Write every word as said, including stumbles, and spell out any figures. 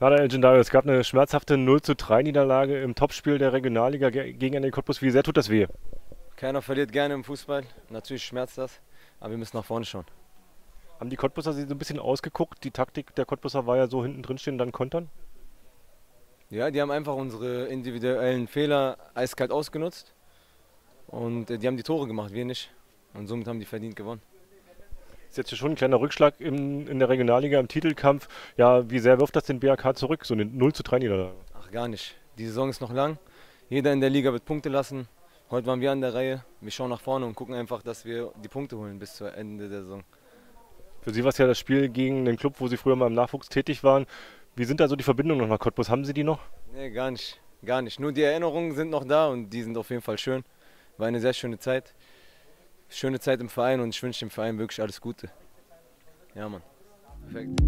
Ja, der Legendarius, es gab eine schmerzhafte null zu drei Niederlage im Topspiel der Regionalliga gegen Energie Cottbus. Wie sehr tut das weh? Keiner verliert gerne im Fußball. Natürlich schmerzt das, aber wir müssen nach vorne schauen. Haben die Cottbusser sie so ein bisschen ausgeguckt? Die Taktik der Cottbusser war ja so hinten drin stehen und dann kontern? Ja, die haben einfach unsere individuellen Fehler eiskalt ausgenutzt. Und die haben die Tore gemacht, wir nicht. Und somit haben die verdient gewonnen. Ist jetzt schon ein kleiner Rückschlag im, in der Regionalliga im Titelkampf. Ja, wie sehr wirft das den B A K zurück, so eine null zu drei Niederlage? Ach, gar nicht. Die Saison ist noch lang. Jeder in der Liga wird Punkte lassen. Heute waren wir an der Reihe. Wir schauen nach vorne und gucken einfach, dass wir die Punkte holen bis zum Ende der Saison. Für Sie war es ja das Spiel gegen den Club, wo Sie früher mal im Nachwuchs tätig waren. Wie sind da so die Verbindungen noch nach Cottbus? Haben Sie die noch? Nee, gar nicht. Gar nicht. Nur die Erinnerungen sind noch da und die sind auf jeden Fall schön. War eine sehr schöne Zeit. Schöne Zeit im Verein und ich wünsche dem Verein wirklich alles Gute. Ja, Mann. Perfekt.